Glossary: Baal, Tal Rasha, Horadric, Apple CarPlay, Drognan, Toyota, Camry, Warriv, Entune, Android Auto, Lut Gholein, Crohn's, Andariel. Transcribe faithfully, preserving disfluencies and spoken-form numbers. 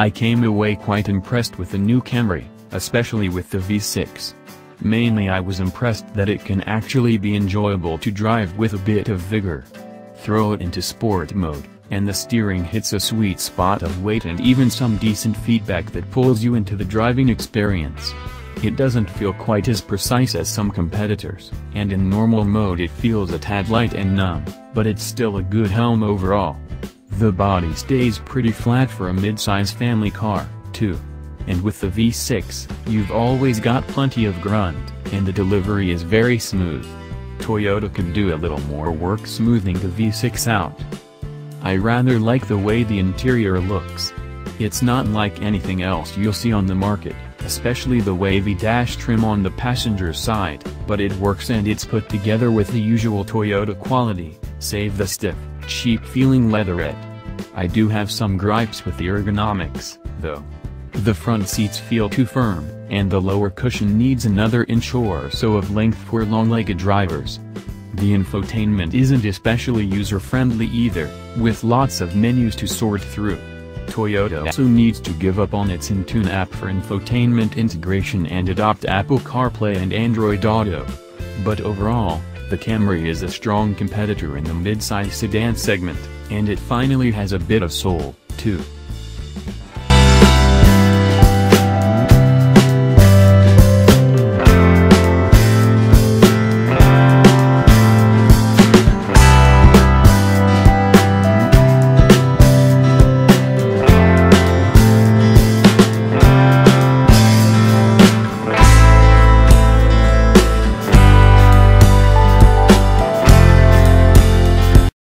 I came away quite impressed with the new Camry, especially with the V six. Mainly I was impressed that it can actually be enjoyable to drive with a bit of vigor. Throw it into sport mode, and the steering hits a sweet spot of weight and even some decent feedback that pulls you into the driving experience. It doesn't feel quite as precise as some competitors, and in normal mode it feels a tad light and numb, but it's still a good helm overall. The body stays pretty flat for a mid-size family car, too. And with the V six, you've always got plenty of grunt, and the delivery is very smooth. Toyota could do a little more work smoothing the V six out. I rather like the way the interior looks. It's not like anything else you'll see on the market, especially the wavy dash trim on the passenger side, but it works and it's put together with the usual Toyota quality, save the stiff, cheap-feeling leatherette. I do have some gripes with the ergonomics, though. The front seats feel too firm, and the lower cushion needs another inch or so of length for long-legged drivers. The infotainment isn't especially user-friendly either, with lots of menus to sort through. Toyota also needs to give up on its Entune app for infotainment integration and adopt Apple CarPlay and Android Auto. But overall, the Camry is a strong competitor in the mid-size sedan segment, and it finally has a bit of soul, too.